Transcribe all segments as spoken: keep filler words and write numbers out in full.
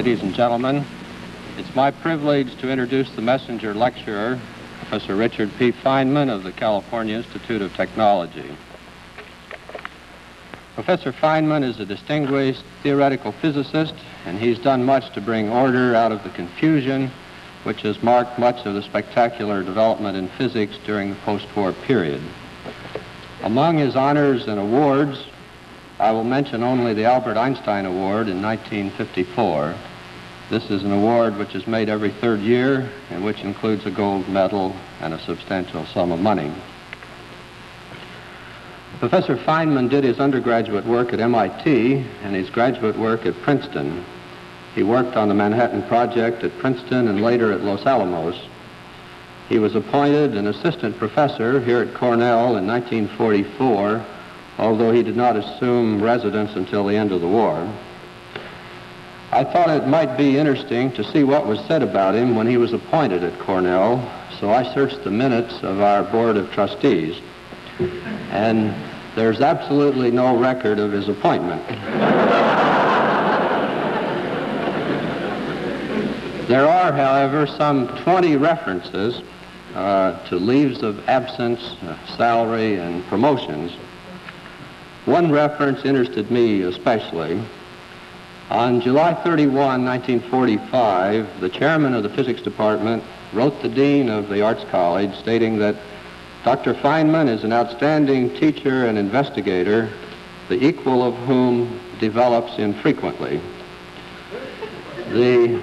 Ladies and gentlemen, it's my privilege to introduce the messenger lecturer, Professor Richard P. Feynman of the California Institute of Technology. Professor Feynman is a distinguished theoretical physicist, and he's done much to bring order out of the confusion which has marked much of the spectacular development in physics during the post-war period. Among his honors and awards, I will mention only the Albert Einstein Award in nineteen fifty-four. This is an award which is made every third year and which includes a gold medal and a substantial sum of money. Professor Feynman did his undergraduate work at M I T and his graduate work at Princeton. He worked on the Manhattan Project at Princeton and later at Los Alamos. He was appointed an assistant professor here at Cornell in nineteen forty-four, although he did not assume residence until the end of the war. I thought it might be interesting to see what was said about him when he was appointed at Cornell, so I searched the minutes of our Board of Trustees, and there's absolutely no record of his appointment. There are, however, some twenty references uh, to leaves of absence, uh, salary, and promotions. One reference interested me especially. On July thirty-first, nineteen forty-five, the chairman of the physics department wrote the dean of the Arts College stating that Doctor Feynman is an outstanding teacher and investigator, the equal of whom develops infrequently. The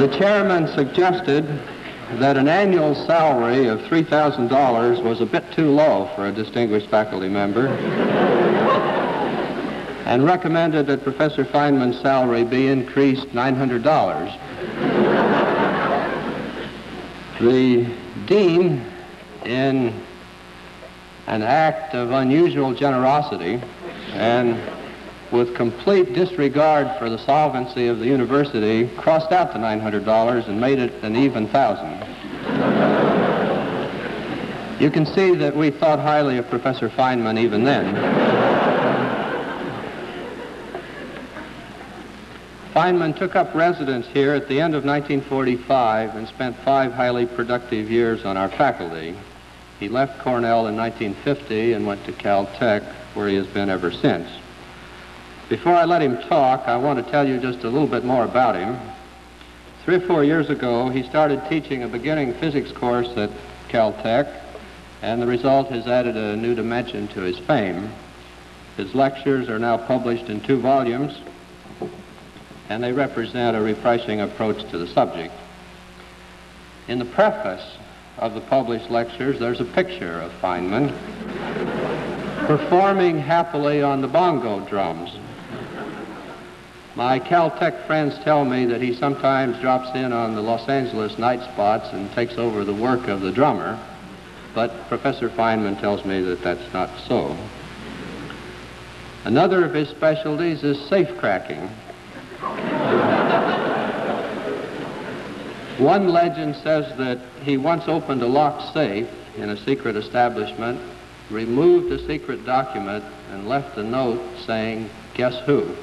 The chairman suggested that an annual salary of three thousand dollars was a bit too low for a distinguished faculty member and recommended that Professor Feynman's salary be increased nine hundred dollars. The dean, in an act of unusual generosity and with complete disregard for the solvency of the university, crossed out the nine hundred dollars and made it an even thousand. You can see that we thought highly of Professor Feynman even then. Feynman took up residence here at the end of nineteen forty-five and spent five highly productive years on our faculty. He left Cornell in nineteen fifty and went to Caltech, where he has been ever since. Before I let him talk, I want to tell you just a little bit more about him. Three or four years ago, he started teaching a beginning physics course at Caltech, and the result has added a new dimension to his fame. His lectures are now published in two volumes, and they represent a refreshing approach to the subject. In the preface of the published lectures, there's a picture of Feynman performing happily on the bongo drums. My Caltech friends tell me that he sometimes drops in on the Los Angeles night spots and takes over the work of the drummer, but Professor Feynman tells me that that's not so. Another of his specialties is safe-cracking. One legend says that he once opened a locked safe in a secret establishment, removed a secret document, and left a note saying, "Guess who?"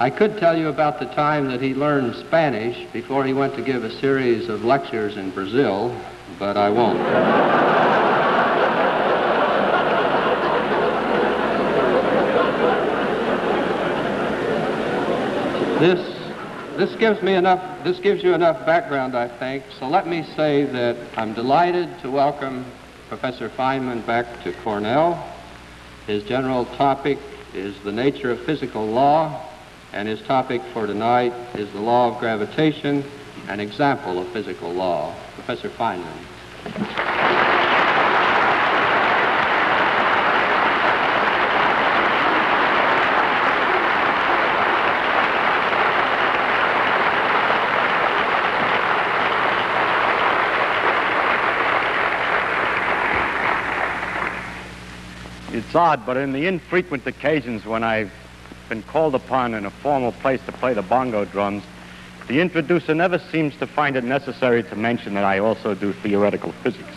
I could tell you about the time that he learned Spanish before he went to give a series of lectures in Brazil, but I won't. this This gives me enough, this gives you enough background, I think, so let me say that I'm delighted to welcome Professor Feynman back to Cornell. His general topic is the nature of physical law, and his topic for tonight is the law of gravitation, an example of physical law. Professor Feynman. It's odd, but in the infrequent occasions when I've been called upon in a formal place to play the bongo drums, the introducer never seems to find it necessary to mention that I also do theoretical physics.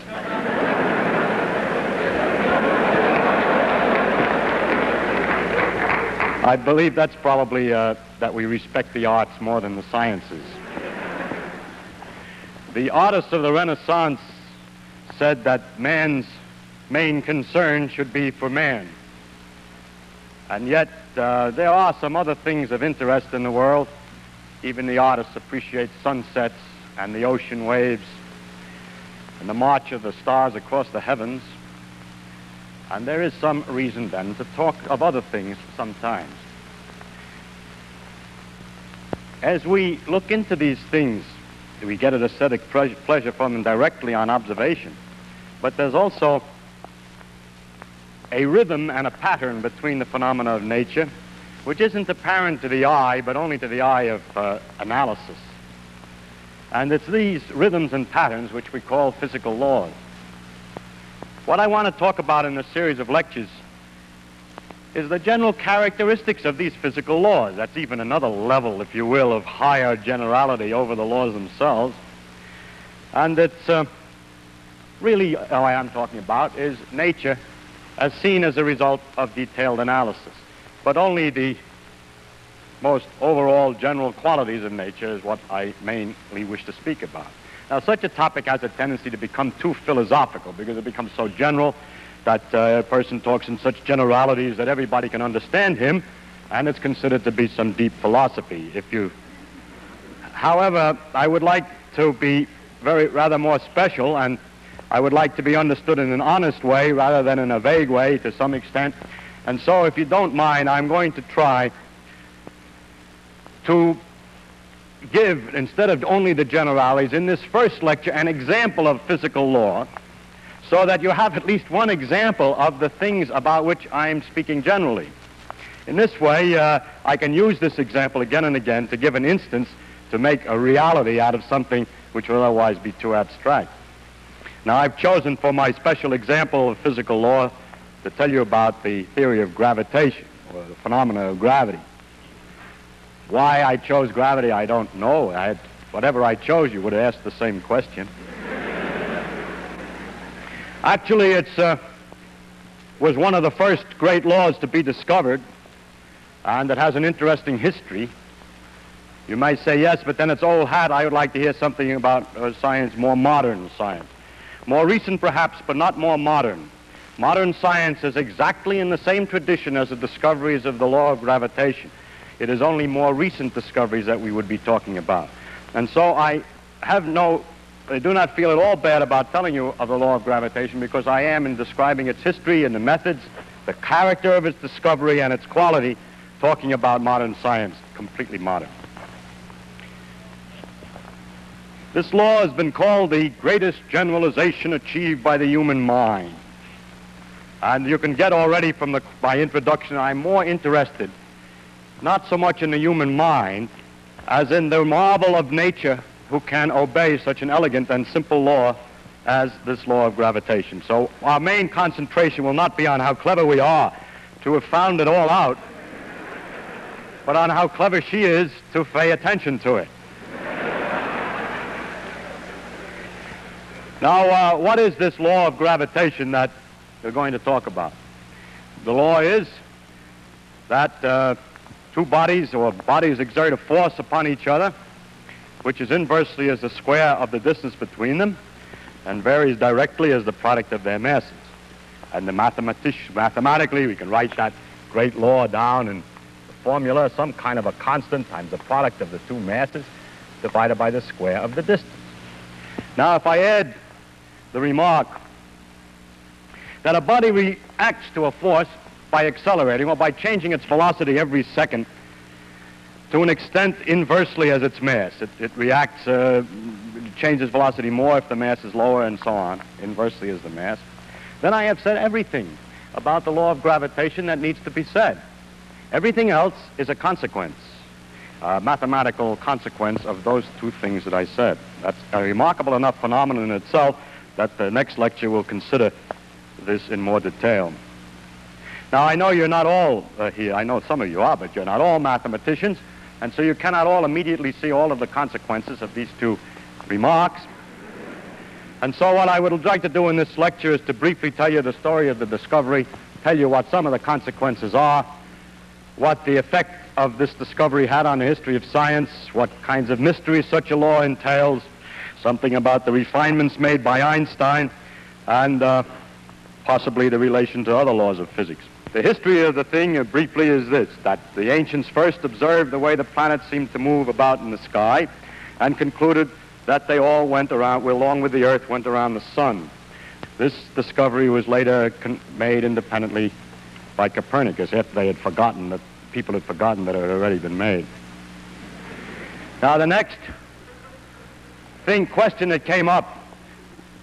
I believe that's probably uh, that we respect the arts more than the sciences. The artists of the Renaissance said that man's main concern should be for man. And yet, uh, there are some other things of interest in the world. Even the artists appreciate sunsets and the ocean waves and the march of the stars across the heavens. And there is some reason, then, to talk of other things sometimes. As we look into these things, we get an aesthetic pleasure from them directly on observation. But there's also a rhythm and a pattern between the phenomena of nature, which isn't apparent to the eye, but only to the eye of uh, analysis. And it's these rhythms and patterns which we call physical laws. What I want to talk about in this series of lectures is the general characteristics of these physical laws. That's even another level, if you will, of higher generality over the laws themselves. And it's uh, really all I am talking about is nature as seen as a result of detailed analysis. But only the most overall general qualities of nature is what I mainly wish to speak about. Now, such a topic has a tendency to become too philosophical because it becomes so general that uh, a person talks in such generalities that everybody can understand him, and it's considered to be some deep philosophy. If you, however, I would like to be very rather more special, and I would like to be understood in an honest way rather than in a vague way to some extent. And so, if you don't mind, I'm going to try to give, instead of only the generalities, in this first lecture, an example of physical law, so that you have at least one example of the things about which I'm speaking generally. In this way, uh, I can use this example again and again to give an instance to make a reality out of something which would otherwise be too abstract. Now, I've chosen for my special example of physical law to tell you about the theory of gravitation, or the phenomena of gravity. Why I chose gravity, I don't know. I had, whatever I chose, you would have asked the same question. Actually, it uh, was one of the first great laws to be discovered, and it has an interesting history. You might say, yes, but then it's old hat. I would like to hear something about uh, science, more modern science. More recent, perhaps, but not more modern. Modern science is exactly in the same tradition as the discoveries of the law of gravitation. It is only more recent discoveries that we would be talking about. And so I have no, I do not feel at all bad about telling you of the law of gravitation, because I am, in describing its history and the methods, the character of its discovery and its quality, talking about modern science, completely modern. This law has been called the greatest generalization achieved by the human mind. And you can get already from the, by introduction, I'm more interested not so much in the human mind as in the marvel of nature who can obey such an elegant and simple law as this law of gravitation. So our main concentration will not be on how clever we are to have found it all out, but on how clever she is to pay attention to it. Now, uh, what is this law of gravitation that we're going to talk about? The law is that uh, two bodies or bodies exert a force upon each other, which is inversely as the square of the distance between them and varies directly as the product of their masses. And the mathematic- mathematically, we can write that great law down in the formula, some kind of a constant times the product of the two masses divided by the square of the distance. Now, if I add the remark that a body reacts to a force by accelerating or by changing its velocity every second to an extent inversely as its mass. It, it reacts, uh, changes velocity more if the mass is lower and so on, inversely as the mass. Then I have said everything about the law of gravitation that needs to be said. Everything else is a consequence, a mathematical consequence of those two things that I said. That's a remarkable enough phenomenon in itself that the next lecture will consider this in more detail. Now, I know you're not all uh, here. I know some of you are, but you're not all mathematicians, and so you cannot all immediately see all of the consequences of these two remarks. And so what I would like to do in this lecture is to briefly tell you the story of the discovery, tell you what some of the consequences are, what the effect of this discovery had on the history of science, what kinds of mysteries such a law entails, something about the refinements made by Einstein, and uh, possibly the relation to other laws of physics. The history of the thing, uh, briefly, is this, that the ancients first observed the way the planets seemed to move about in the sky and concluded that they all went around, along with the Earth, went around the sun. This discovery was later con made independently by Copernicus, after they had forgotten that, people had forgotten that it had already been made. Now, the next thing, question that came up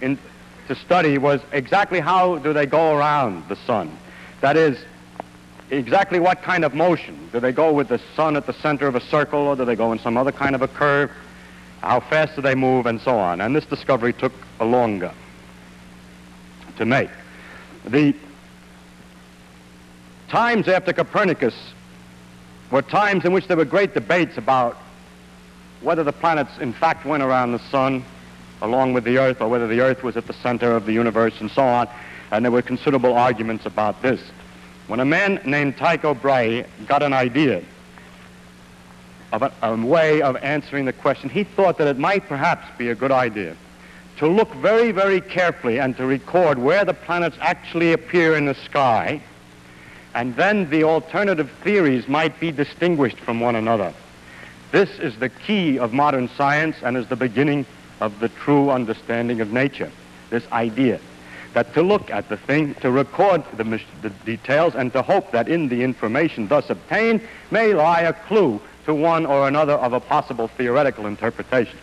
in, to study was exactly how do they go around the sun? That is, exactly what kind of motion? Do they go with the sun at the center of a circle, or do they go in some other kind of a curve? How fast do they move, and so on? And this discovery took a longer to make. The times after Copernicus were times in which there were great debates about whether the planets in fact went around the sun along with the Earth, or whether the Earth was at the center of the universe, and so on. And there were considerable arguments about this. When a man named Tycho Brahe got an idea of a, a way of answering the question, he thought that it might perhaps be a good idea to look very, very carefully and to record where the planets actually appear in the sky, and then the alternative theories might be distinguished from one another. This is the key of modern science and is the beginning of the true understanding of nature, this idea that to look at the thing, to record the, the details, and to hope that in the information thus obtained may lie a clue to one or another of a possible theoretical interpretation.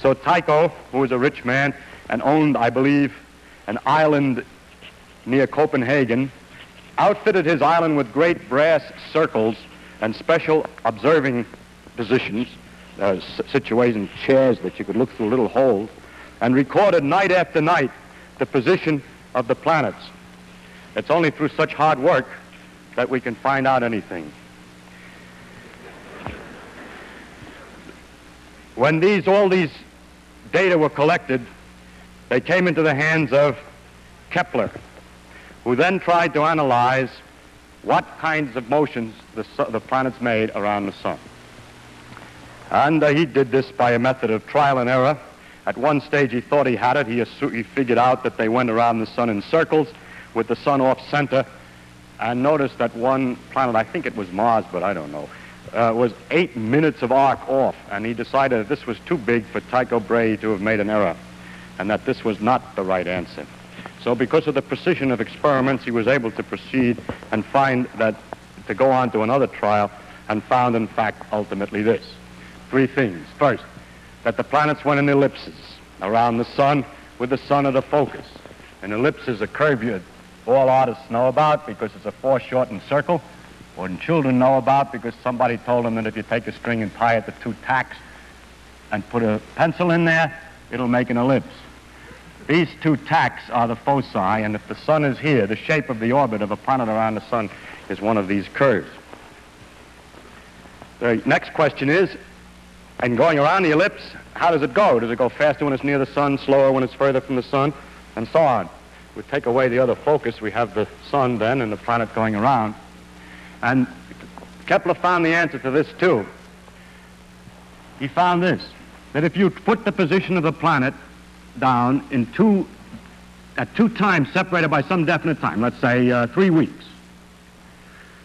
So Tycho, who was a rich man and owned, I believe, an island near Copenhagen, outfitted his island with great brass circles and special observing positions, uh, situations, chairs that you could look through little holes, and recorded night after night the position of the planets. It's only through such hard work that we can find out anything. When these, all these data were collected, they came into the hands of Kepler, who then tried to analyze what kinds of motions the, the planets made around the sun. And uh, he did this by a method of trial and error. At one stage, he thought he had it. He, he figured out that they went around the sun in circles with the sun off center, and noticed that one planet, I think it was Mars, but I don't know, uh, was eight minutes of arc off, and he decided that this was too big for Tycho Brahe to have made an error, and that this was not the right answer. So because of the precision of experiments, he was able to proceed and find that, to go on to another trial, and found, in fact, ultimately this. Three things. First, that the planets went in ellipses around the sun with the sun at the focus. An ellipse is a curve you all artists know about because it's a foreshortened circle, or children know about because somebody told them that if you take a string and tie it to two tacks and put a pencil in there, it'll make an ellipse. These two tacks are the foci, and if the sun is here, the shape of the orbit of a planet around the sun is one of these curves. The next question is, and going around the ellipse, how does it go? Does it go faster when it's near the sun, slower when it's further from the sun, and so on? We take away the other focus. We have the sun then and the planet going around. And Kepler found the answer to this, too. He found this, that if you put the position of the planet down in two, at two times separated by some definite time, let's say uh, three weeks.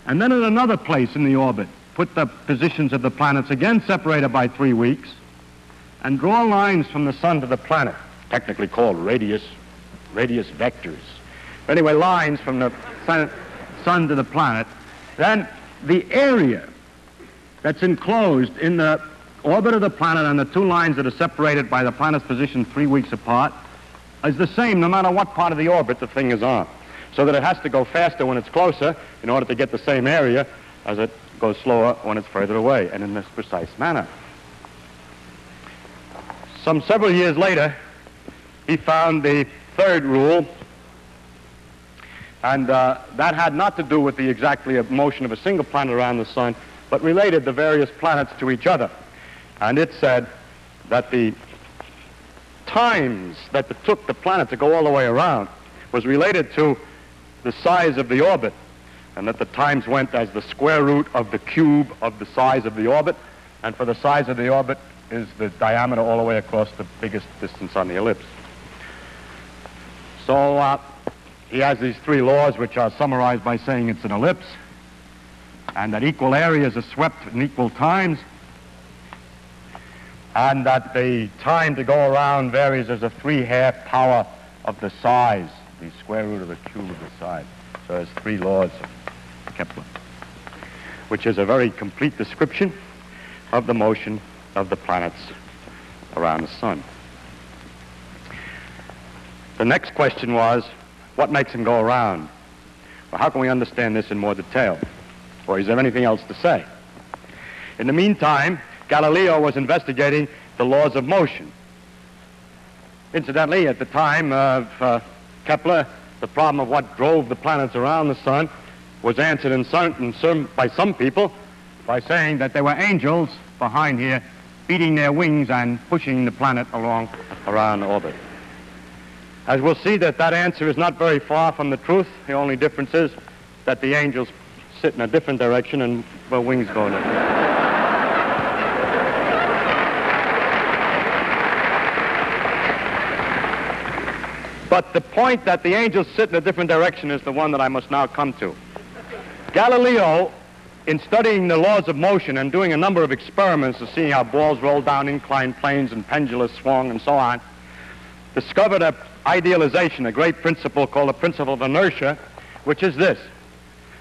And then at another place in the orbit, put the positions of the planets again separated by three weeks, and draw lines from the sun to the planet, technically called radius, radius vectors. But anyway, lines from the sun, sun to the planet. Then the area that's enclosed in the orbit of the planet and the two lines that are separated by the planet's position three weeks apart is the same no matter what part of the orbit the thing is on, so that it has to go faster when it's closer in order to get the same area as it goes slower when it's further away, and in this precise manner. Some several years later, he found the third rule, and uh, that had not to do with the exactly motion of a single planet around the sun, but related the various planets to each other. And it said that the times that it took the planet to go all the way around was related to the size of the orbit. and that the times went as the square root of the cube of the size of the orbit, and for the size of the orbit is the diameter all the way across the biggest distance on the ellipse. So uh, he has these three laws, which are summarized by saying it's an ellipse, and that equal areas are swept in equal times, and that the time to go around varies as a three-half power of the size, the square root of the cube of the size. So there's three laws of Kepler, which is a very complete description of the motion of the planets around the sun. The next question was, what makes them go around? Well, how can we understand this in more detail? Or is there anything else to say? In the meantime, Galileo was investigating the laws of motion. Incidentally, at the time of uh, Kepler, the problem of what drove the planets around the sun was answered in some, in some, by some people by saying that there were angels behind here beating their wings and pushing the planet along around orbit. As we'll see, that that answer is not very far from the truth. The only difference is that the angels sit in a different direction and their wings go in a different direction. But the point that the angels sit in a different direction is the one that I must now come to. Galileo, in studying the laws of motion and doing a number of experiments to see how balls roll down inclined planes and pendulums swung and so on, discovered an idealization, a great principle called the principle of inertia, which is this,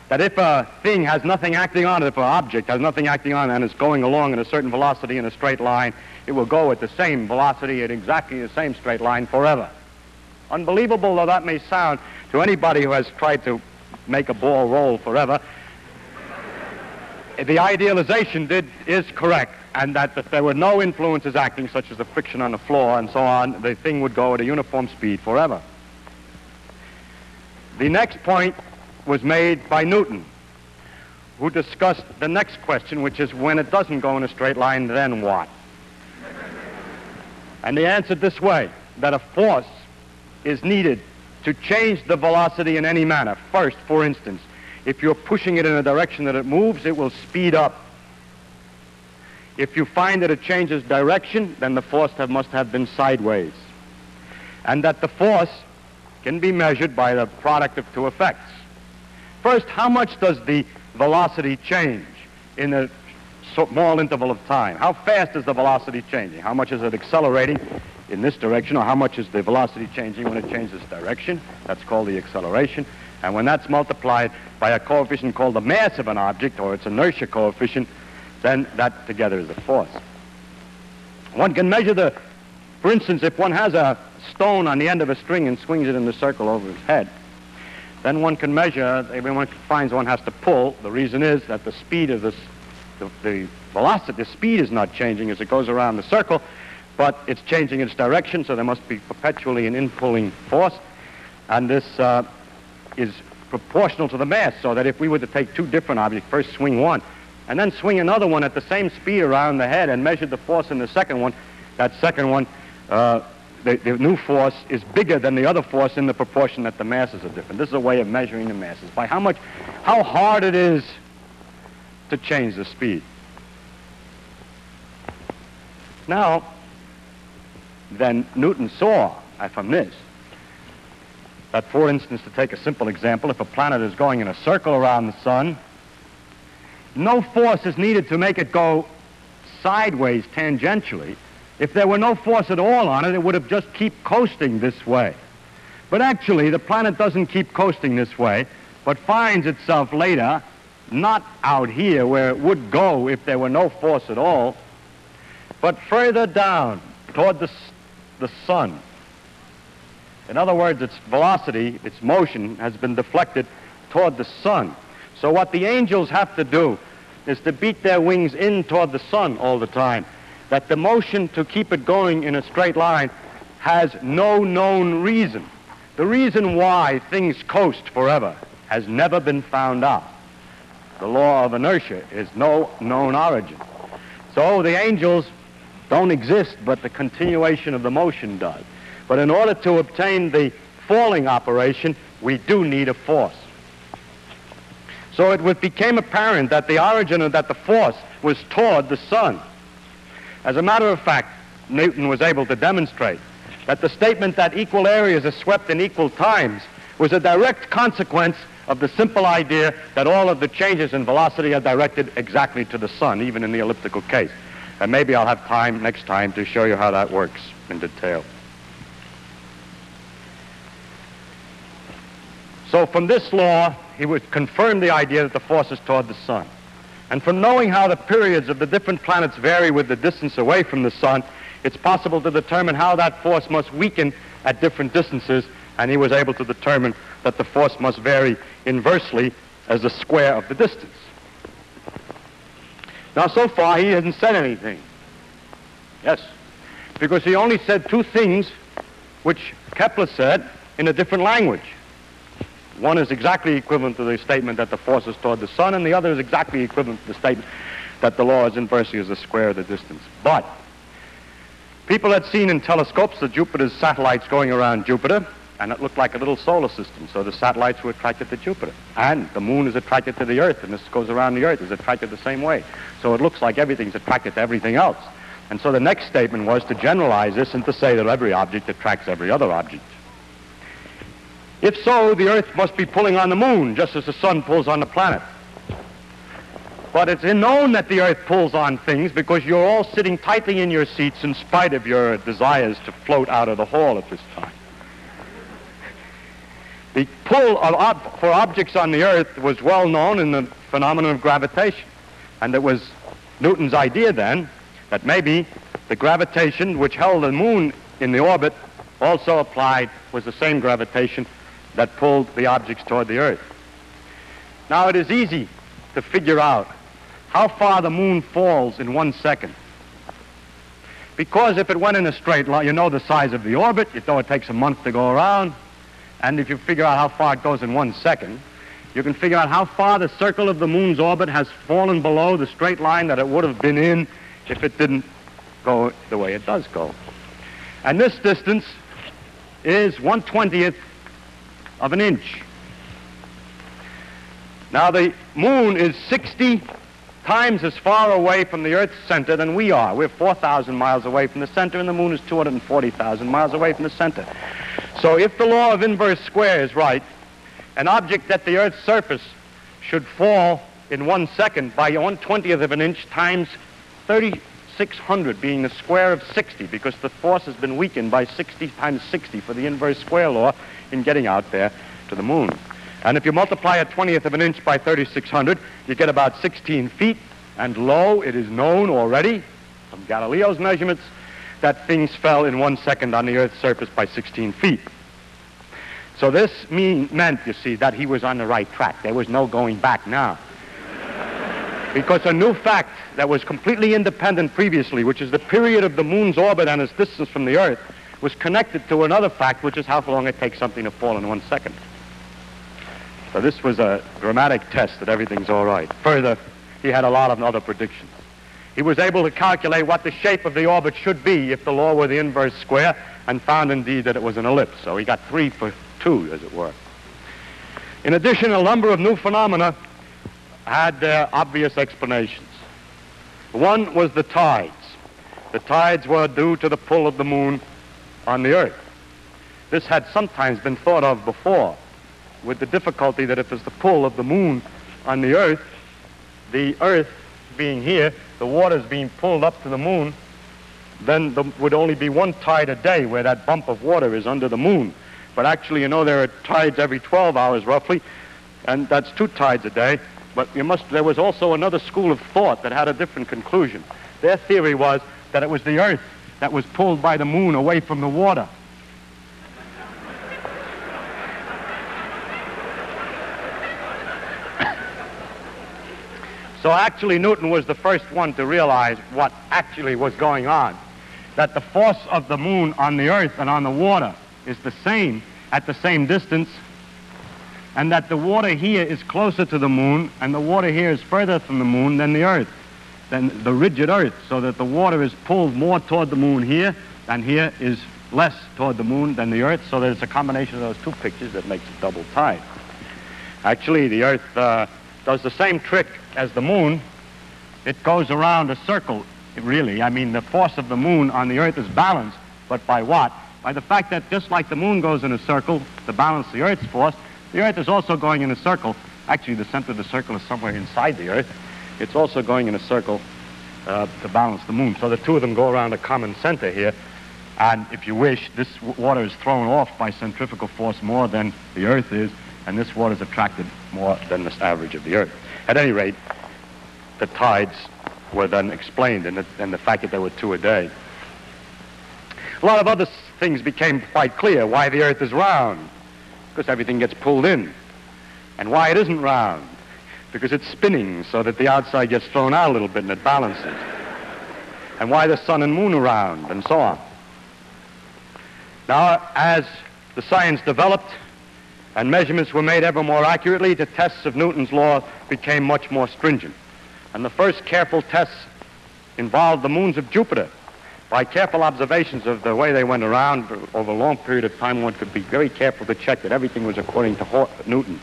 that if a thing has nothing acting on it, if an object has nothing acting on it and is going along at a certain velocity in a straight line, it will go at the same velocity at exactly the same straight line forever. Unbelievable though that may sound to anybody who has tried to make a ball roll forever, the idealization did, is correct, and that if there were no influences acting, such as the friction on the floor and so on, the thing would go at a uniform speed forever. The next point was made by Newton, who discussed the next question, which is when it doesn't go in a straight line, then what? And he answered this way, that a force is needed to change the velocity in any manner. First, for instance, if you're pushing it in a direction that it moves, it will speed up. If you find that it changes direction, then the force have, must have been sideways. And that the force can be measured by the product of two effects. First, how much does the velocity change in a small interval of time? How fast is the velocity changing? How much is it accelerating in this direction, or how much is the velocity changing when it changes direction? That's called the acceleration. And when that's multiplied by a coefficient called the mass of an object, or its inertia coefficient, then that together is the force. One can measure the, for instance, if one has a stone on the end of a string and swings it in a circle over his head, then one can measure, everyone finds one has to pull. The reason is that the speed of this, the, the velocity, the speed is not changing as it goes around the circle, but it's changing its direction, so there must be perpetually an in-pulling force. And this uh, is proportional to the mass, so that if we were to take two different objects, first swing one, and then swing another one at the same speed around the head and measure the force in the second one, that second one, uh, the, the new force is bigger than the other force in the proportion that the masses are different. This is a way of measuring the masses, by how much, how hard it is to change the speed. Now, then Newton saw uh, from this that, for instance, to take a simple example, if a planet is going in a circle around the sun, no force is needed to make it go sideways tangentially. If there were no force at all on it, it would have just keep coasting this way. But actually, the planet doesn't keep coasting this way, but finds itself later not out here where it would go if there were no force at all, but further down toward the the sun. In other words, its velocity, its motion, has been deflected toward the sun. So what the angels have to do is to beat their wings in toward the sun all the time, that the motion to keep it going in a straight line has no known reason. The reason why things coast forever has never been found out. The law of inertia is no known origin. So the angels don't exist, but the continuation of the motion does. But in order to obtain the falling operation, we do need a force. So it would became apparent that the origin of that the force was toward the sun. As a matter of fact, Newton was able to demonstrate that the statement that equal areas are swept in equal times was a direct consequence of the simple idea that all of the changes in velocity are directed exactly to the sun, even in the elliptical case. And maybe I'll have time next time to show you how that works in detail. So from this law, he would confirm the idea that the force is toward the sun. And from knowing how the periods of the different planets vary with the distance away from the sun, it's possible to determine how that force must weaken at different distances, and he was able to determine that the force must vary inversely as the square of the distance. Now, so far, he hasn't said anything. Yes, because he only said two things which Kepler said in a different language. One is exactly equivalent to the statement that the force is toward the sun, and the other is exactly equivalent to the statement that the law is inversely as the square of the distance. But people had seen in telescopes the Jupiter's satellites going around Jupiter, and it looked like a little solar system, so the satellites were attracted to Jupiter. And the moon is attracted to the Earth, and this goes around the Earth, is attracted the same way. So it looks like everything's attracted to everything else. And so the next statement was to generalize this and to say that every object attracts every other object. If so, the Earth must be pulling on the moon, just as the sun pulls on the planet. But it's known that the Earth pulls on things because you're all sitting tightly in your seats in spite of your desires to float out of the hall at this time. The pull of ob for objects on the Earth was well known in the phenomenon of gravitation. And it was Newton's idea then that maybe the gravitation which held the moon in the orbit also applied was the same gravitation that pulled the objects toward the Earth. Now, it is easy to figure out how far the moon falls in one second. Because if it went in a straight line, you know the size of the orbit, you know it takes a month to go around, and if you figure out how far it goes in one second, you can figure out how far the circle of the moon's orbit has fallen below the straight line that it would have been in if it didn't go the way it does go. And this distance is one twentieth of an inch. Now, the moon is sixty times as far away from the Earth's center than we are. We're four thousand miles away from the center, and the moon is two hundred forty thousand miles away from the center. So if the law of inverse square is right, an object at the Earth's surface should fall in one second by one twentieth of an inch times thirty-six hundred, being the square of sixty, because the force has been weakened by sixty times sixty for the inverse square law in getting out there to the moon. And if you multiply a twentieth of an inch by thirty-six hundred, you get about sixteen feet. And lo, it is known already from Galileo's measurements that things fell in one second on the Earth's surface by sixteen feet. So this mean, meant, you see, that he was on the right track. There was no going back now. Because a new fact that was completely independent previously, which is the period of the moon's orbit and its distance from the Earth, was connected to another fact, which is how long it takes something to fall in one second. So this was a dramatic test that everything's all right. Further, he had a lot of other predictions. He was able to calculate what the shape of the orbit should be if the law were the inverse square, and found indeed that it was an ellipse. So he got three for two, as it were. In addition, a number of new phenomena had their obvious explanations. One was the tides. The tides were due to the pull of the moon on the Earth. This had sometimes been thought of before, with the difficulty that if it's the pull of the moon on the Earth, the Earth being here, the water's being pulled up to the moon, then there would only be one tide a day where that bump of water is under the moon. But actually, you know, there are tides every twelve hours, roughly, and that's two tides a day. But you must, there was also another school of thought that had a different conclusion. Their theory was that it was the Earth that was pulled by the moon away from the water. So actually, Newton was the first one to realize what actually was going on, that the force of the moon on the Earth and on the water is the same at the same distance, and that the water here is closer to the moon, and the water here is further from the moon than the Earth, than the rigid Earth, so that the water is pulled more toward the moon here, and here is less toward the moon than the Earth, so there's a combination of those two pictures that makes a double tide. Actually, the Earth uh, does the same trick as the moon. It goes around a circle, really. I mean, the force of the moon on the Earth is balanced, but by what? By the fact that just like the moon goes in a circle to balance the Earth's force, the Earth is also going in a circle. Actually, the center of the circle is somewhere inside the Earth. It's also going in a circle uh, to balance the moon. So the two of them go around a common center here. And if you wish, this water is thrown off by centrifugal force more than the Earth is, and this water is attracted more than the average of the Earth. At any rate, the tides were then explained, and the, and the fact that there were two a day. A lot of other things became quite clear. Why the Earth is round, because everything gets pulled in. And why it isn't round, because it's spinning so that the outside gets thrown out a little bit and it balances. And why the sun and moon are round, and so on. Now, as the science developed and measurements were made ever more accurately, the tests of Newton's law became much more stringent. And the first careful tests involved the moons of Jupiter. By careful observations of the way they went around over a long period of time, one could be very careful to check that everything was according to Newton.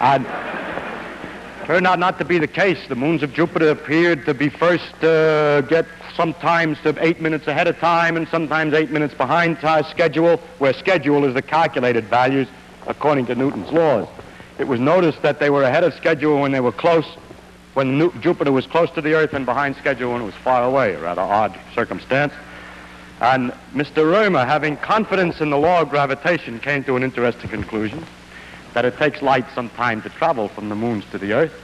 And it turned out not to be the case. The moons of Jupiter appeared to be first uh, get sometimes to eight minutes ahead of time and sometimes eight minutes behind time schedule, where schedule is the calculated values according to Newton's laws. It was noticed that they were ahead of schedule when they were close, when New Jupiter was close to the Earth, and behind schedule when it was far away, a rather odd circumstance. And Mister Römer, having confidence in the law of gravitation, came to an interesting conclusion, that it takes light some time to travel from the moons to the Earth,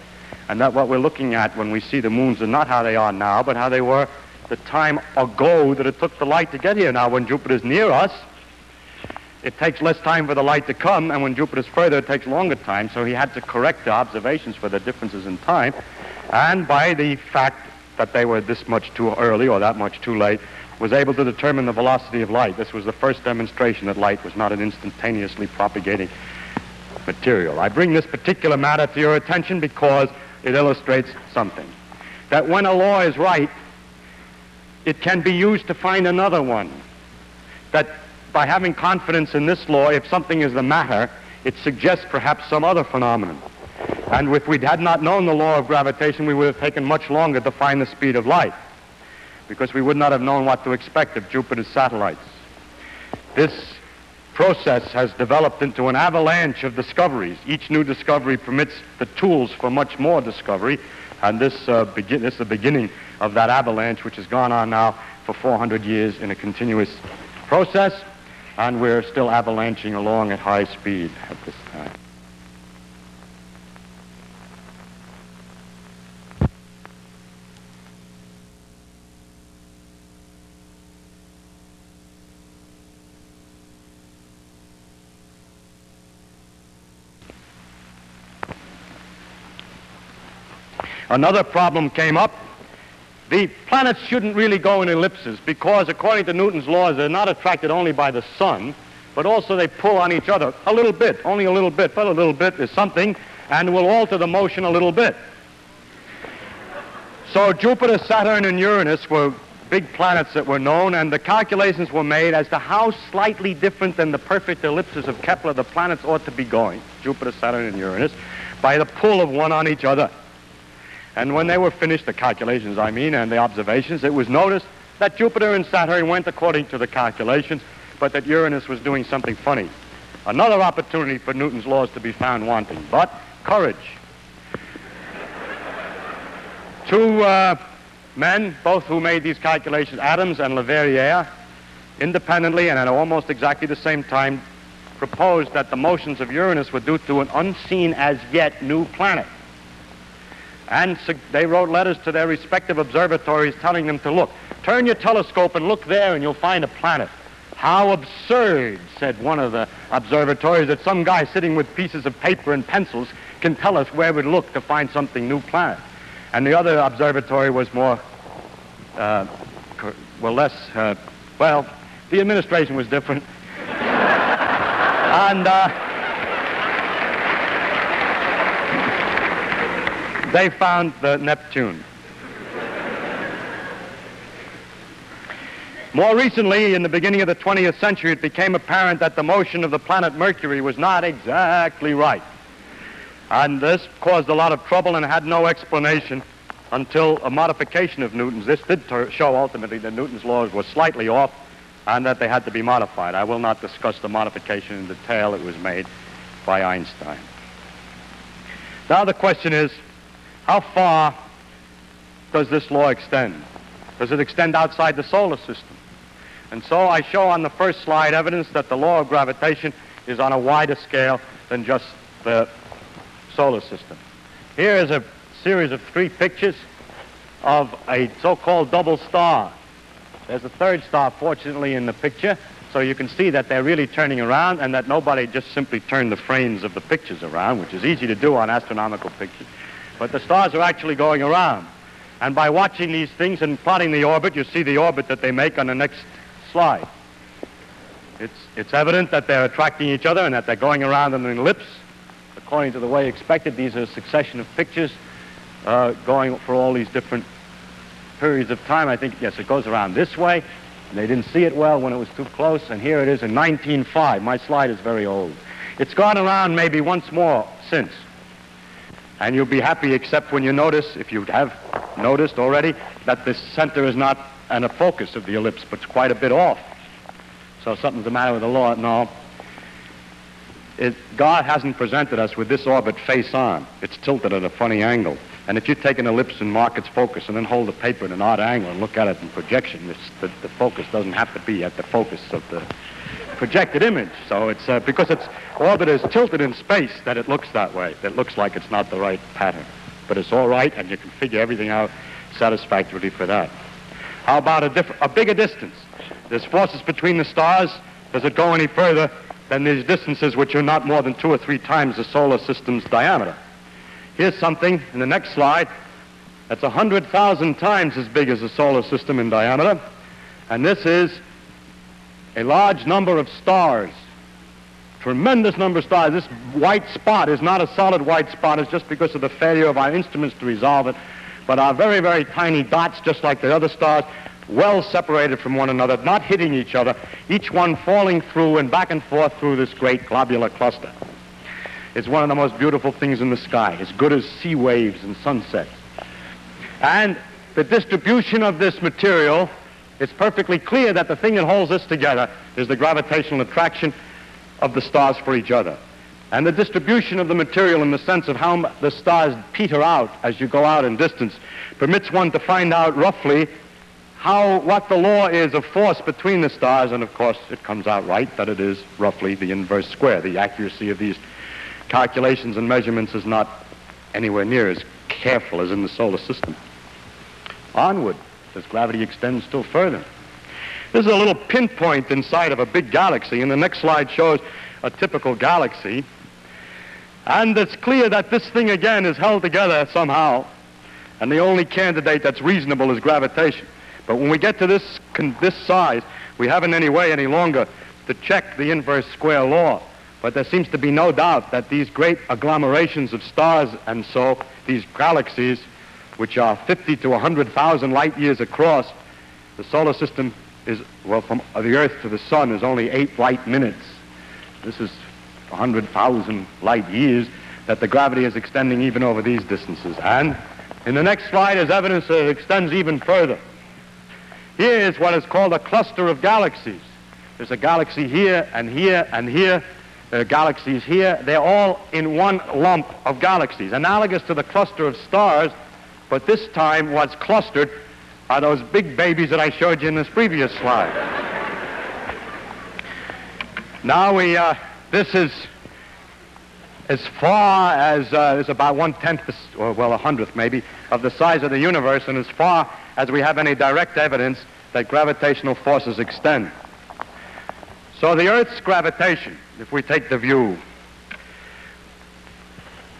and that what we're looking at when we see the moons are not how they are now, but how they were the time ago that it took the light to get here. Now, when Jupiter's near us, it takes less time for the light to come, and when Jupiter's further, it takes longer time, so he had to correct the observations for the differences in time, and by the fact that they were this much too early or that much too late, was able to determine the velocity of light. This was the first demonstration that light was not an instantaneously propagating material. I bring this particular matter to your attention because it illustrates something. That when a law is right, it can be used to find another one. That by having confidence in this law, if something is the matter, it suggests perhaps some other phenomenon. And if we had not known the law of gravitation, we would have taken much longer to find the speed of light, because we would not have known what to expect of Jupiter's satellites. This process has developed into an avalanche of discoveries. Each new discovery permits the tools for much more discovery, and this, uh, begin this is the beginning of that avalanche, which has gone on now for four hundred years in a continuous process, and we're still avalanching along at high speed at this time. Another problem came up. The planets shouldn't really go in ellipses because, according to Newton's laws, they're not attracted only by the sun, but also they pull on each other a little bit, only a little bit, but a little bit is something, and will alter the motion a little bit. So Jupiter, Saturn, and Uranus were big planets that were known, and the calculations were made as to how slightly different than the perfect ellipses of Kepler the planets ought to be going, Jupiter, Saturn, and Uranus, by the pull of one on each other. And when they were finished, the calculations, I mean, and the observations, it was noticed that Jupiter and Saturn went according to the calculations, but that Uranus was doing something funny. Another opportunity for Newton's laws to be found wanting, but courage. Two uh, men, both who made these calculations, Adams and Le Verrier, independently and at almost exactly the same time, proposed that the motions of Uranus were due to an unseen as yet new planet. And they wrote letters to their respective observatories telling them to look. Turn your telescope and look there and you'll find a planet. How absurd, said one of the observatories, that some guy sitting with pieces of paper and pencils can tell us where we'd look to find something new planet. And the other observatory was more, uh, well, less, uh, well, the administration was different. and, uh... They found the Neptune. More recently, in the beginning of the twentieth century, it became apparent that the motion of the planet Mercury was not exactly right. And this caused a lot of trouble and had no explanation until a modification of Newton's. This did show ultimately that Newton's laws were slightly off and that they had to be modified. I will not discuss the modification in detail. It was made by Einstein. Now the question is, how far does this law extend? Does it extend outside the solar system? And so I show on the first slide evidence that the law of gravitation is on a wider scale than just the solar system. Here is a series of three pictures of a so-called double star. There's a third star, fortunately, in the picture, so you can see that they're really turning around and that nobody just simply turned the frames of the pictures around, which is easy to do on astronomical pictures. But the stars are actually going around. And by watching these things and plotting the orbit, you see the orbit that they make on the next slide. It's, it's evident that they're attracting each other and that they're going around in an ellipse. According to the way expected, these are a succession of pictures uh, going for all these different periods of time. I think, yes, it goes around this way. And they didn't see it well when it was too close. And here it is in nineteen oh five. My slide is very old. It's gone around maybe once more since. And you'll be happy except when you notice, if you have noticed already, that the center is not and a focus of the ellipse, but it's quite a bit off. So something's the matter with the law. No. It, God hasn't presented us with this orbit face on. It's tilted at a funny angle. And if you take an ellipse and mark its focus and then hold the paper at an odd angle and look at it in projection, it's, the, the focus doesn't have to be at the focus of the projected image. So it's uh, because its orbit is tilted in space that it looks that way. It looks like it's not the right pattern. But it's all right, and you can figure everything out satisfactorily for that. How about a, diff a bigger distance? There's forces between the stars. Does it go any further than these distances, which are not more than two or three times the solar system's diameter? Here's something in the next slide that's one hundred thousand times as big as the solar system in diameter. And this is a large number of stars, tremendous number of stars. This white spot is not a solid white spot. It's just because of the failure of our instruments to resolve it. But are very, very tiny dots, just like the other stars, well separated from one another, not hitting each other, each one falling through and back and forth through this great globular cluster. It's one of the most beautiful things in the sky, as good as sea waves and sunsets. And the distribution of this material, it's perfectly clear that the thing that holds this together is the gravitational attraction of the stars for each other. And the distribution of the material in the sense of how the stars peter out as you go out in distance permits one to find out roughly how, what the law is of force between the stars, and of course it comes out right that it is roughly the inverse square. The accuracy of these calculations and measurements is not anywhere near as careful as in the solar system. Onward, as gravity extends still further. This is a little pinpoint inside of a big galaxy, and the next slide shows a typical galaxy. And it's clear that this thing, again, is held together somehow. And the only candidate that's reasonable is gravitation. But when we get to this, this size, we haven't any way any longer to check the inverse square law. But there seems to be no doubt that these great agglomerations of stars, and so these galaxies, which are fifty to one hundred thousand light years across, the solar system is, well, from the Earth to the Sun is only eight light minutes. This is one hundred thousand light years that the gravity is extending even over these distances. And in the next slide is evidence that it extends even further. Here is what is called a cluster of galaxies. There's a galaxy here and here and here. There are galaxies here. They're all in one lump of galaxies, analogous to the cluster of stars, but this time what's clustered are those big babies that I showed you in this previous slide. Now we, uh, this is as far as, uh, is about one-tenth, or well, a hundredth maybe, of the size of the universe, and as far as we have any direct evidence that gravitational forces extend. So the Earth's gravitation, if we take the view,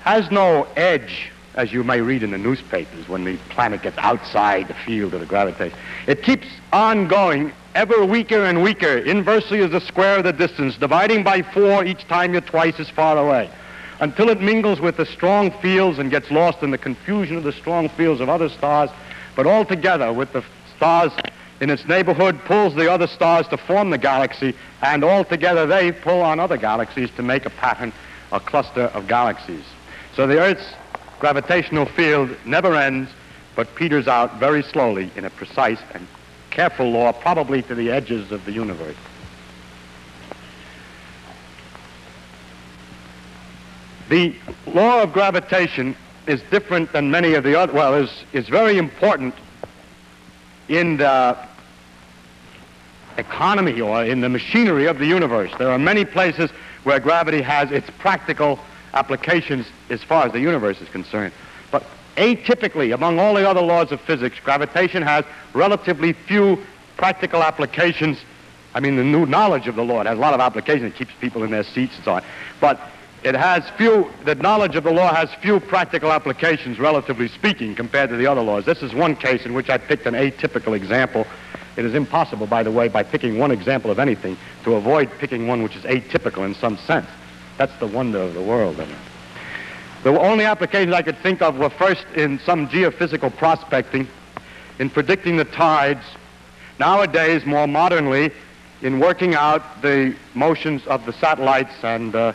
has no edge, as you may read in the newspapers when the planet gets outside the field of the gravitation. It keeps on going ever weaker and weaker, inversely as the square of the distance, dividing by four each time you're twice as far away, until it mingles with the strong fields and gets lost in the confusion of the strong fields of other stars, but altogether with the stars in its neighborhood pulls the other stars to form the galaxy, and altogether they pull on other galaxies to make a pattern, a cluster of galaxies. So the Earth's gravitational field never ends, but peters out very slowly in a precise and careful law, probably to the edges of the universe. The law of gravitation is different than many of the other, well, is, is very important in the economy or in the machinery of the universe. There are many places where gravity has its practical applications as far as the universe is concerned. But atypically, among all the other laws of physics, gravitation has relatively few practical applications. I mean, the new knowledge of the law, it has a lot of applications. It keeps people in their seats and so on. But it has few, the knowledge of the law has few practical applications, relatively speaking, compared to the other laws. This is one case in which I picked an atypical example. It is impossible, by the way, by picking one example of anything, to avoid picking one which is atypical in some sense. That's the wonder of the world. Isn't it? The only applications I could think of were first in some geophysical prospecting, in predicting the tides. Nowadays, more modernly, in working out the motions of the satellites and uh,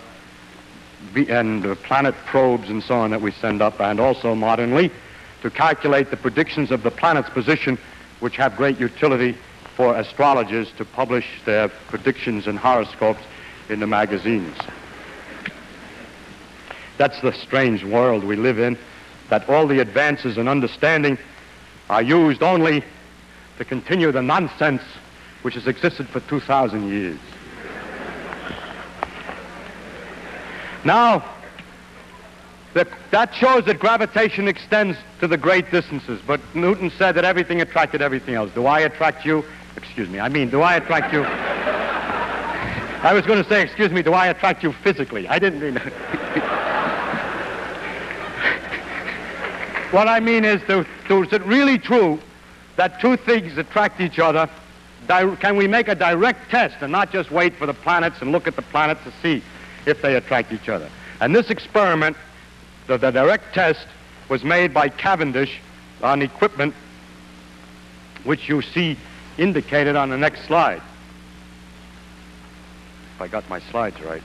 and uh, planet probes and so on that we send up, and also modernly to calculate the predictions of the planet's position, which have great utility for astrologers to publish their predictions and horoscopes in the magazines. That's the strange world we live in, that all the advances in understanding are used only to continue the nonsense which has existed for two thousand years. Now, the, that shows that gravitation extends to the great distances, but Newton said that everything attracted everything else. Do I attract you? Excuse me, I mean, do I attract you? I was going to say, excuse me, do I attract you physically? I didn't mean that. What I mean is, do, do, is it really true that two things attract each other? Di- can we make a direct test and not just wait for the planets and look at the planets to see if they attract each other? And this experiment, the, the direct test, was made by Cavendish on equipment, which you see indicated on the next slide. If I got my slides right.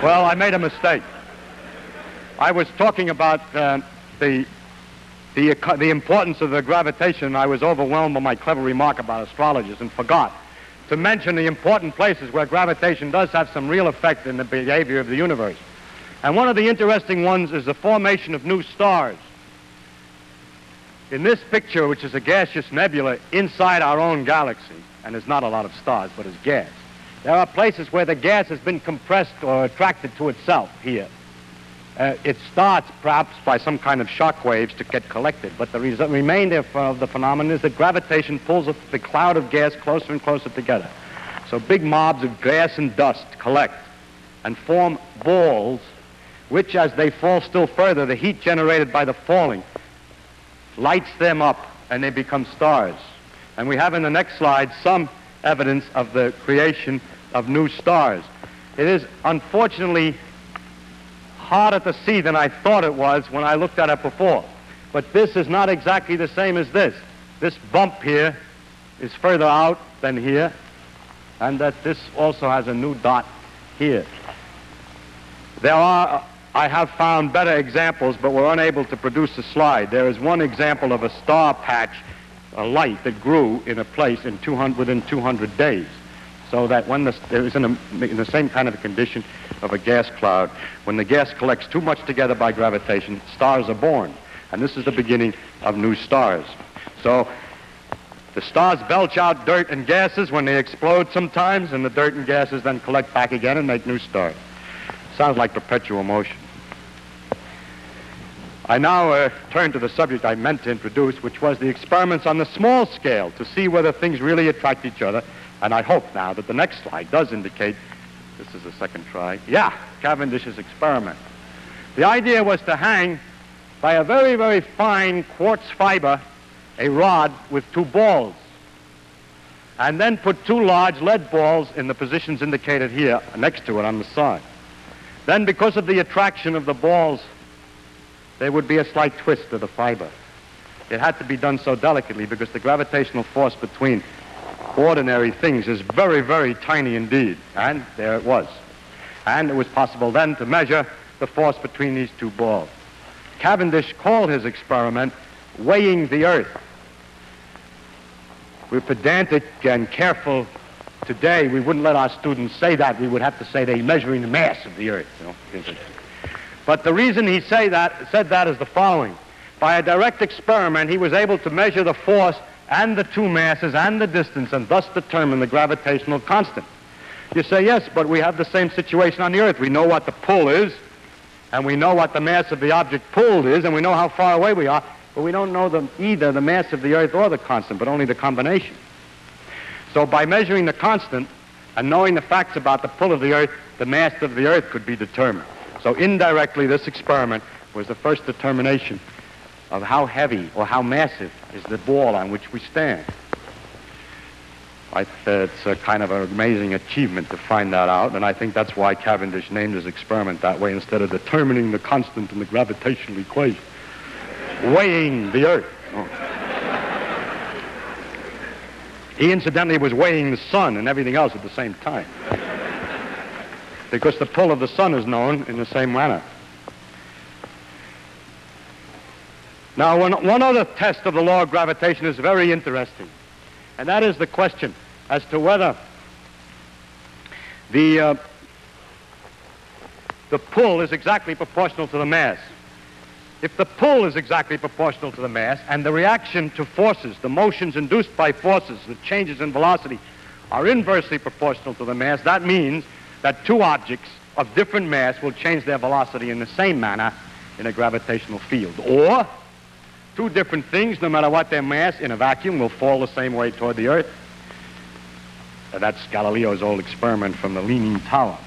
Well, I made a mistake. I was talking about uh, the, the, the importance of the gravitation. I was overwhelmed by my clever remark about astrologers and forgot to mention the important places where gravitation does have some real effect in the behavior of the universe. And one of the interesting ones is the formation of new stars. In this picture, which is a gaseous nebula inside our own galaxy, and there's not a lot of stars, but it's gas, there are places where the gas has been compressed or attracted to itself here. Uh, it starts perhaps by some kind of shock waves to get collected, but the remainder of the phenomenon is that gravitation pulls the cloud of gas closer and closer together. So big mobs of gas and dust collect and form balls, which as they fall still further, the heat generated by the falling lights them up and they become stars. And we have in the next slide some evidence of the creation of new stars. It is unfortunately harder to see than I thought it was when I looked at it before. But this is not exactly the same as this. This bump here is further out than here, and that this also has a new dot here. There are, I have found better examples, but we're unable to produce a slide. There is one example of a star patch, a light that grew in a place in two hundred, within two hundred days. So that when the, it was in, a, in the same kind of a condition of a gas cloud, when the gas collects too much together by gravitation, stars are born. And this is the beginning of new stars. So the stars belch out dirt and gases when they explode sometimes, and the dirt and gases then collect back again and make new stars. Sounds like perpetual motion. I now uh, turn to the subject I meant to introduce, which was the experiments on the small scale to see whether things really attract each other. And I hope now that the next slide does indicate, this is the second try, yeah, Cavendish's experiment. The idea was to hang by a very, very fine quartz fiber, a rod with two balls, and then put two large lead balls in the positions indicated here next to it on the side. Then because of the attraction of the balls, there would be a slight twist of the fiber. It had to be done so delicately because the gravitational force between ordinary things is very, very tiny indeed. And there it was. and it was possible then to measure the force between these two balls. Cavendish called his experiment weighing the Earth. We're pedantic and careful today. We wouldn't let our students say that. We would have to say they're measuring the mass of the Earth. You know? But the reason he say that, said that is the following. By a direct experiment, he was able to measure the force and the two masses and the distance and thus determine the gravitational constant. You say, yes, but we have the same situation on the Earth. We know what the pull is, and we know what the mass of the object pulled is, and we know how far away we are, but we don't know the, either the mass of the Earth or the constant, but only the combination. So by measuring the constant and knowing the facts about the pull of the Earth, the mass of the Earth could be determined. So indirectly, this experiment was the first determination of how heavy or how massive is the ball on which we stand. I th it's a kind of an amazing achievement to find that out, and I think that's why Cavendish named his experiment that way instead of determining the constant in the gravitational equation. Weighing the Earth. Oh. He incidentally was weighing the sun and everything else at the same time, because the pull of the sun is known in the same manner. Now, one, one other test of the law of gravitation is very interesting, and that is the question as to whether the, uh, the pull is exactly proportional to the mass. If the pull is exactly proportional to the mass and the reaction to forces, the motions induced by forces, the changes in velocity, are inversely proportional to the mass, that means that two objects of different mass will change their velocity in the same manner in a gravitational field. Or two different things, no matter what their mass, in a vacuum will fall the same way toward the Earth. And that's Galileo's old experiment from the Leaning Tower.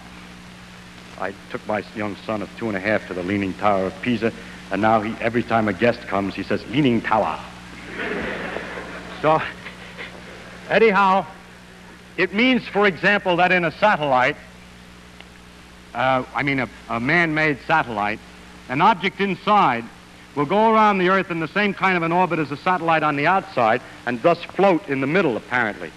I took my young son of two and a half to the Leaning Tower of Pisa, and now he, every time a guest comes, he says, Leaning Tower. So, anyhow, it means, for example, that in a satellite, uh, I mean a, a man-made satellite, an object inside will go around the Earth in the same kind of an orbit as a satellite on the outside and thus float in the middle, apparently.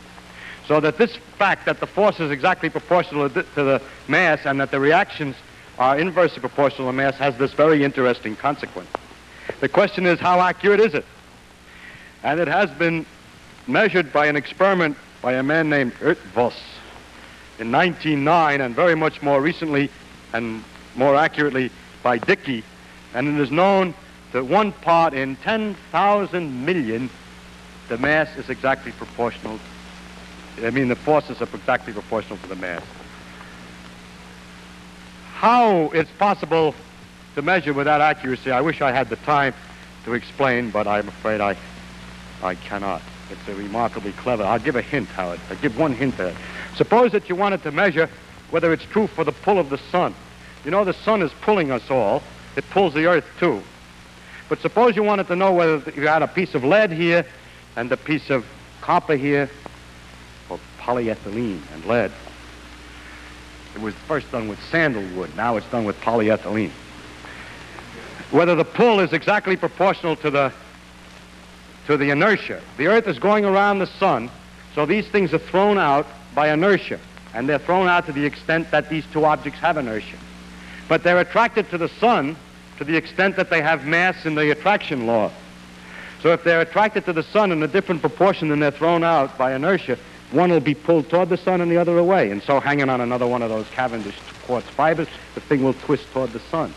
So that this fact that the force is exactly proportional to the mass and that the reactions are inversely proportional to the mass has this very interesting consequence. The question is, how accurate is it? And it has been measured by an experiment by a man named Eötvös in nineteen oh nine, and very much more recently and more accurately by Dicke, and it is known that one part in ten thousand million, the mass is exactly proportional, I mean the forces are exactly proportional to the mass. How it's possible to measure with that accuracy, I wish I had the time to explain, but I'm afraid I, I cannot. It's a remarkably clever, I'll give a hint, Howard, I'll give one hint there. Suppose that you wanted to measure whether it's true for the pull of the sun. You know, the sun is pulling us all. It pulls the Earth, too. But suppose you wanted to know whether you had a piece of lead here and a piece of copper here, or polyethylene and lead. It was first done with sandalwood. Now it's done with polyethylene. Whether the pull is exactly proportional to the, to the inertia. The Earth is going around the sun, so these things are thrown out by inertia, and they're thrown out to the extent that these two objects have inertia. But they're attracted to the sun to the extent that they have mass in the attraction law. So if they're attracted to the sun in a different proportion than they're thrown out by inertia, one will be pulled toward the sun and the other away. And so hanging on another one of those Cavendish quartz fibers, the thing will twist toward the sun.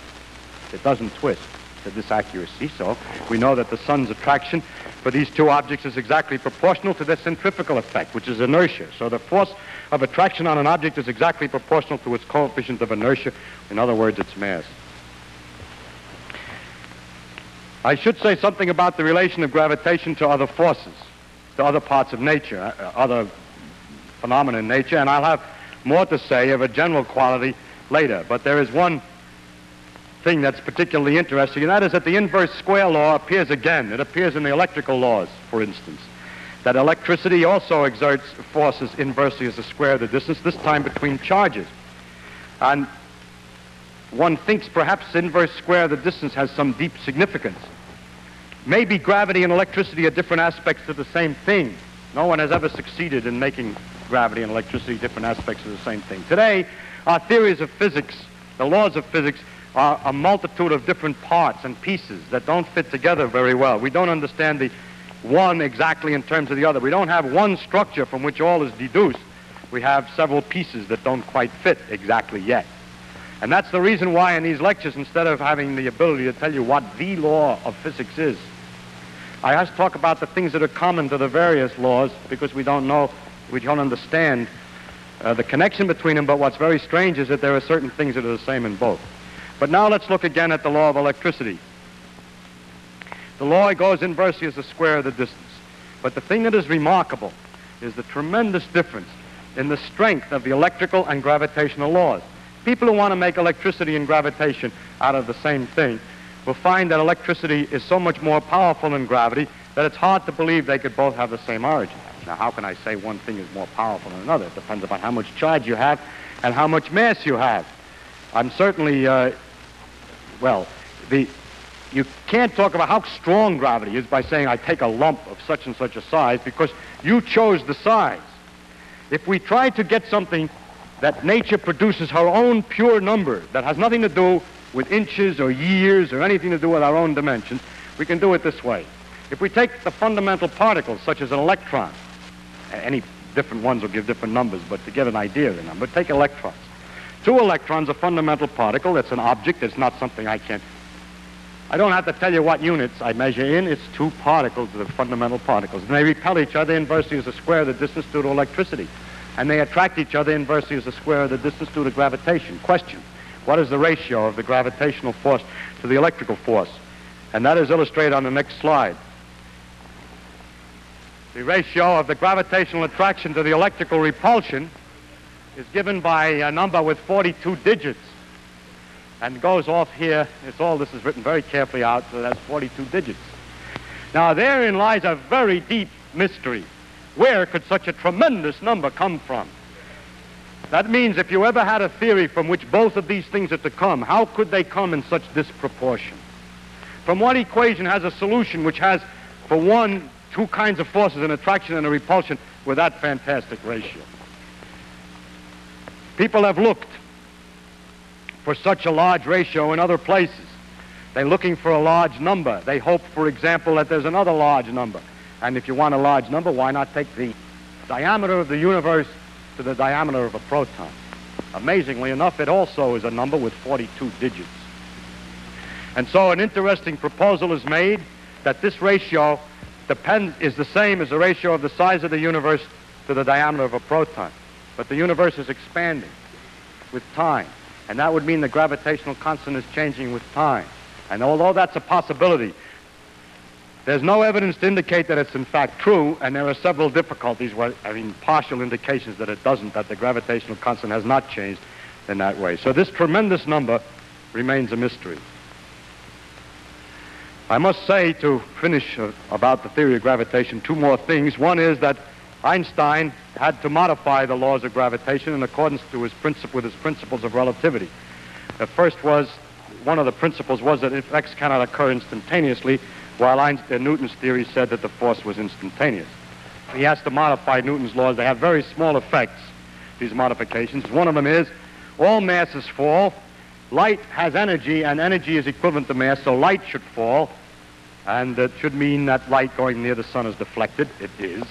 It doesn't twist to this accuracy, so we know that the sun's attraction for these two objects is exactly proportional to their centrifugal effect, which is inertia. So the force of attraction on an object is exactly proportional to its coefficient of inertia, in other words, its mass. I should say something about the relation of gravitation to other forces, to other parts of nature, uh, other phenomena in nature, and I'll have more to say of a general quality later. But there is one thing that's particularly interesting, and that is that the inverse square law appears again. It appears in the electrical laws, for instance, that electricity also exerts forces inversely as the square of the distance, this time between charges. And one thinks perhaps inverse square of the distance has some deep significance. Maybe gravity and electricity are different aspects of the same thing. No one has ever succeeded in making gravity and electricity different aspects of the same thing. Today, Our theories of physics, the laws of physics, are a multitude of different parts and pieces that don't fit together very well. We don't understand the one exactly in terms of the other. We don't have one structure from which all is deduced. We have several pieces that don't quite fit exactly yet. And that's the reason why in these lectures, instead of having the ability to tell you what the law of physics is, I have to talk about the things that are common to the various laws, because we don't know, we don't understand uh, the connection between them. But what's very strange is that there are certain things that are the same in both. But now let's look again at the law of electricity. The law goes inversely as the square of the distance. But the thing that is remarkable is the tremendous difference in the strength of the electrical and gravitational laws. People who want to make electricity and gravitation out of the same thing will find that electricity is so much more powerful than gravity that it's hard to believe they could both have the same origin. Now, how can I say one thing is more powerful than another? It depends upon how much charge you have and how much mass you have. I'm certainly, uh, well, the... You can't talk about how strong gravity is by saying, I take a lump of such and such a size, because you chose the size. If we try to get something that nature produces her own pure number, that has nothing to do with inches or years or anything to do with our own dimensions, we can do it this way. If we take the fundamental particles, such as an electron, any different ones will give different numbers, but to get an idea of the number, take electrons. Two electrons, a fundamental particle, that's an object, it's not something I can't... I don't have to tell you what units I measure in. It's two particles, the fundamental particles. And they repel each other inversely as the square of the distance due to electricity. And they attract each other inversely as the square of the distance due to gravitation. Question, what is the ratio of the gravitational force to the electrical force? And that is illustrated on the next slide. The ratio of the gravitational attraction to the electrical repulsion is given by a number with forty-two digits. And goes off here. It's all this is written very carefully out, so that's forty-two digits. Now, therein lies a very deep mystery. Where could such a tremendous number come from? That means if you ever had a theory from which both of these things are to come, how could they come in such disproportion? From what equation has a solution which has, for one, two kinds of forces, an attraction and a repulsion, with that fantastic ratio? People have looked for such a large ratio in other places. They're looking for a large number. They hope, for example, that there's another large number. And if you want a large number, why not take the diameter of the universe to the diameter of a proton? Amazingly enough, it also is a number with forty-two digits. And so an interesting proposal is made that this ratio depends, is the same as the ratio of the size of the universe to the diameter of a proton. But the universe is expanding with time. And that would mean the gravitational constant is changing with time. And although that's a possibility, there's no evidence to indicate that it's in fact true, and there are several difficulties, where, I mean, partial indications that it doesn't, that the gravitational constant has not changed in that way. So this tremendous number remains a mystery. I must say, to finish uh, about the theory of gravitation, two more things. One is that Einstein had to modify the laws of gravitation in accordance to his principle, with his principles of relativity. The first was, one of the principles was that effects cannot occur instantaneously, while Einstein, Newton's theory said that the force was instantaneous. He has to modify Newton's laws. They have very small effects, these modifications. One of them is, all masses fall, light has energy, and energy is equivalent to mass, so light should fall, and it should mean that light going near the sun is deflected. It is.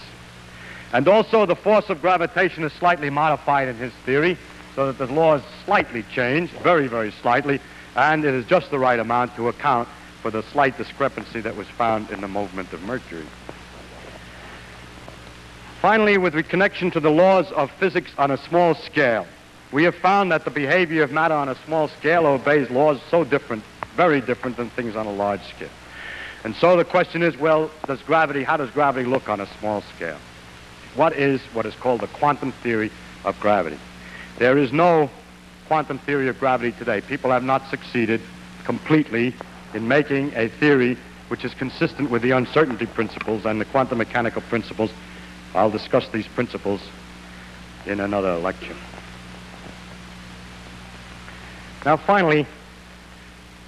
And also the force of gravitation is slightly modified in his theory, so that the law is slightly changed, very, very slightly, and it is just the right amount to account for the slight discrepancy that was found in the movement of Mercury. Finally, with connection to the laws of physics on a small scale, we have found that the behavior of matter on a small scale obeys laws so different, very different than things on a large scale. And so the question is, well, does gravity, how does gravity look on a small scale? What is what is called the quantum theory of gravity? There is no quantum theory of gravity today. People have not succeeded completely in making a theory which is consistent with the uncertainty principles and the quantum mechanical principles. I'll discuss these principles in another lecture. Now, finally,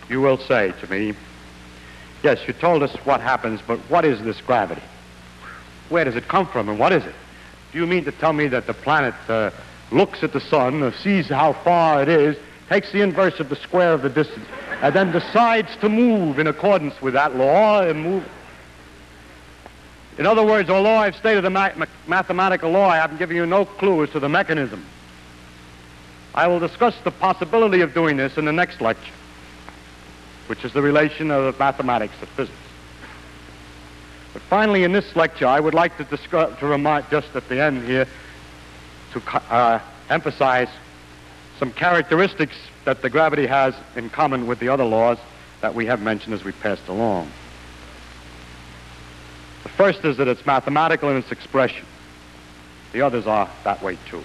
you will say to me, yes, you told us what happens, but what is this gravity? Where does it come from, and what is it? Do you mean to tell me that the planet uh, looks at the sun, sees how far it is, takes the inverse of the square of the distance, and then decides to move in accordance with that law and move. In other words, although I've stated the ma ma mathematical law, I haven't given you no clue as to the mechanism. I will discuss the possibility of doing this in the next lecture, which is the relation of mathematics to physics. But finally, in this lecture, I would like to, to remark just at the end here to uh, emphasize some characteristics that the gravity has in common with the other laws that we have mentioned as we passed along. The first is that it's mathematical in its expression. The others are that way too.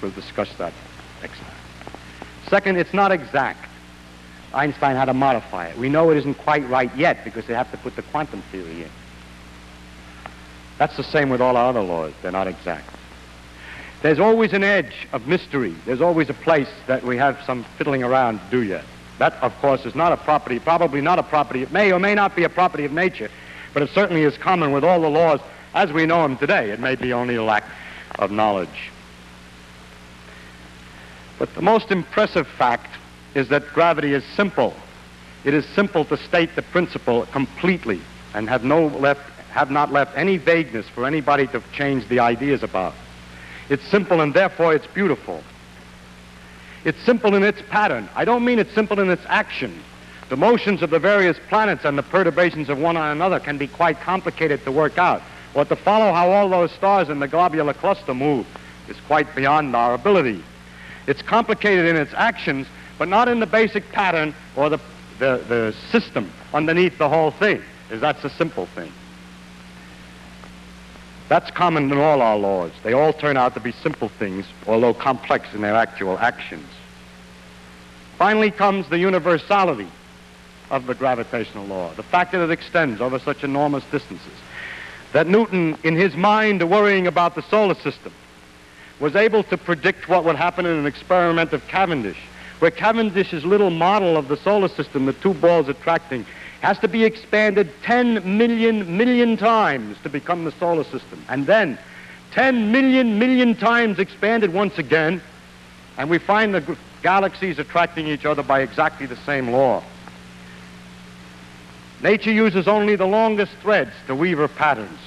We'll discuss that next time. Second, it's not exact. Einstein had to modify it. We know it isn't quite right yet because they have to put the quantum theory in. That's the same with all our other laws. They're not exact. There's always an edge of mystery. There's always a place that we have some fiddling around to do yet. That, of course, is not a property, probably not a property. It may or may not be a property of nature, but it certainly is common with all the laws as we know them today. It may be only a lack of knowledge. But the most impressive fact is that gravity is simple. It is simple to state the principle completely and have, no left, have not left any vagueness for anybody to change the ideas about. It's simple and therefore it's beautiful. It's simple in its pattern. I don't mean it's simple in its action. The motions of the various planets and the perturbations of one another can be quite complicated to work out. Or to follow how all those stars in the globular cluster move is quite beyond our ability. It's complicated in its actions, but not in the basic pattern or the, the, the system underneath the whole thing, because that's a simple thing. That's common in all our laws. They all turn out to be simple things, although complex in their actual actions. Finally comes the universality of the gravitational law, the fact that it extends over such enormous distances, that Newton, in his mind worrying about the solar system, was able to predict what would happen in an experiment of Cavendish, where Cavendish's little model of the solar system, the two balls attracting, has to be expanded ten million million times to become the solar system. And then ten million million times expanded once again, and we find the galaxies attracting each other by exactly the same law. Nature uses only the longest threads to weave her patterns,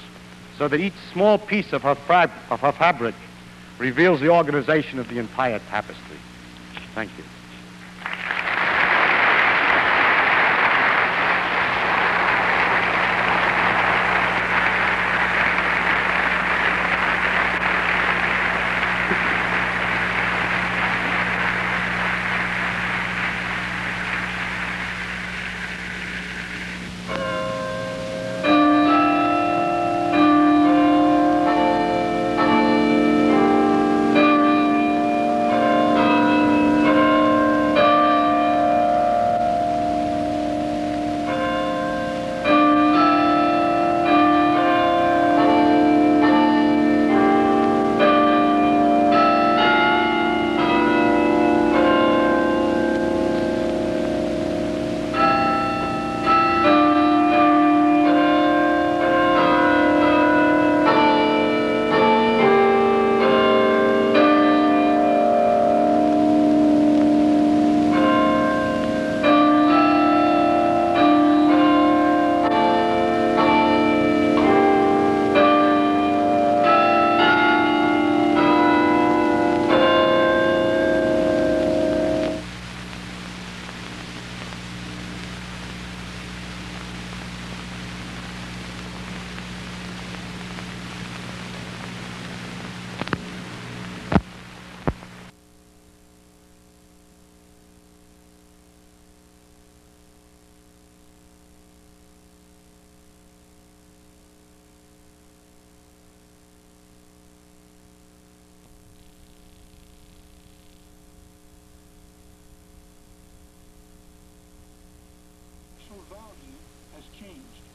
so that each small piece of her, fab of her fabric reveals the organization of the entire tapestry. Thank you. Changed.